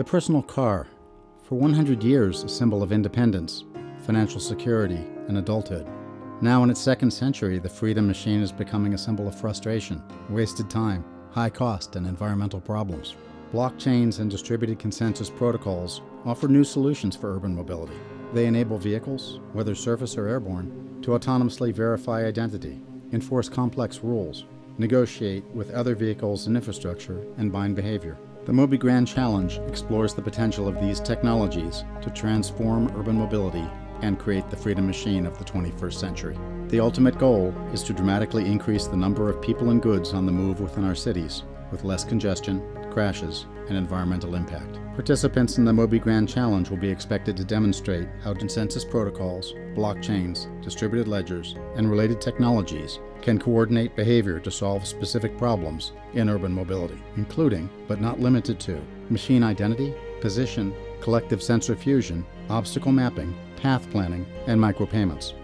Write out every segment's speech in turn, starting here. The personal car, for 100 years a symbol of independence, financial security, and adulthood. Now in its second century, the freedom machine is becoming a symbol of frustration, wasted time, high cost, and environmental problems. Blockchains and distributed consensus protocols offer new solutions for urban mobility. They enable vehicles, whether surface or airborne, to autonomously verify identity, enforce complex rules, negotiate with other vehicles and infrastructure, and bind behavior. The MOBI Grand Challenge explores the potential of these technologies to transform urban mobility and create the freedom machine of the 21st century. The ultimate goal is to dramatically increase the number of people and goods on the move within our cities, with less congestion, crashes, and environmental impact. Participants in the MOBI Grand Challenge will be expected to demonstrate how consensus protocols, blockchains, distributed ledgers, and related technologies can coordinate behavior to solve specific problems in urban mobility, including, but not limited to, machine identity, position, collective sensor fusion, obstacle mapping, path planning, and micropayments.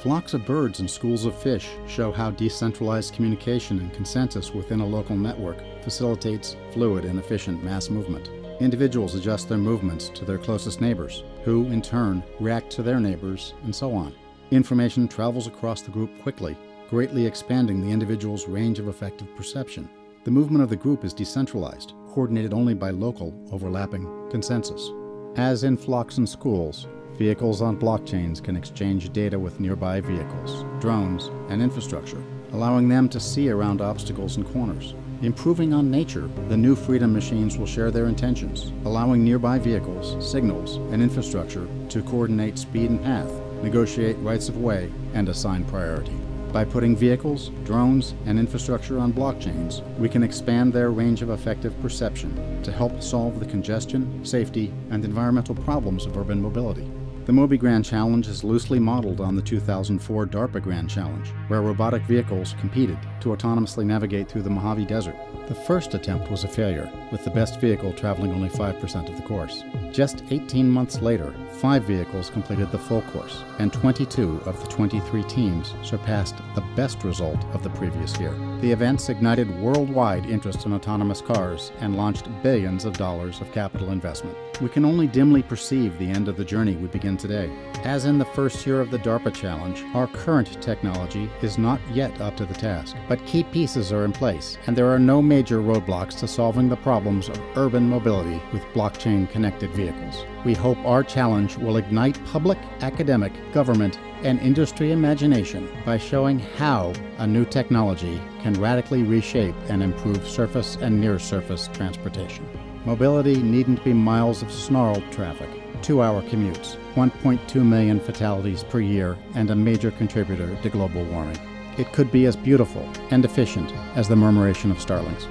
Flocks of birds and schools of fish show how decentralized communication and consensus within a local network facilitates fluid and efficient mass movement. Individuals adjust their movements to their closest neighbors, who, in turn, react to their neighbors, and so on. Information travels across the group quickly, greatly expanding the individual's range of effective perception. The movement of the group is decentralized, coordinated only by local, overlapping consensus. As in flocks and schools, vehicles on blockchains can exchange data with nearby vehicles, drones, and infrastructure, allowing them to see around obstacles and corners. Improving on nature, the new freedom machines will share their intentions, allowing nearby vehicles, signals, and infrastructure to coordinate speed and path, negotiate rights of way, and assign priority. By putting vehicles, drones, and infrastructure on blockchains, we can expand their range of effective perception to help solve the congestion, safety, and environmental problems of urban mobility. The MOBI Grand Challenge is loosely modeled on the 2004 DARPA Grand Challenge, where robotic vehicles competed to autonomously navigate through the Mojave Desert. The first attempt was a failure, with the best vehicle traveling only 5% of the course. Just 18 months later, 5 vehicles completed the full course, and 22 of the 23 teams surpassed the best result of the previous year. The events ignited worldwide interest in autonomous cars and launched billions of dollars of capital investment. We can only dimly perceive the end of the journey we begin today. As in the first year of the DARPA Challenge, our current technology is not yet up to the task, but key pieces are in place, and there are no major roadblocks to solving the problems of urban mobility with blockchain-connected vehicles. We hope our challenge will ignite public, academic, government, and industry imagination by showing how a new technology can radically reshape and improve surface and near-surface transportation. Mobility needn't be miles of snarled traffic, 2-hour commutes, 1.2 million fatalities per year, and a major contributor to global warming. It could be as beautiful and efficient as the murmuration of starlings.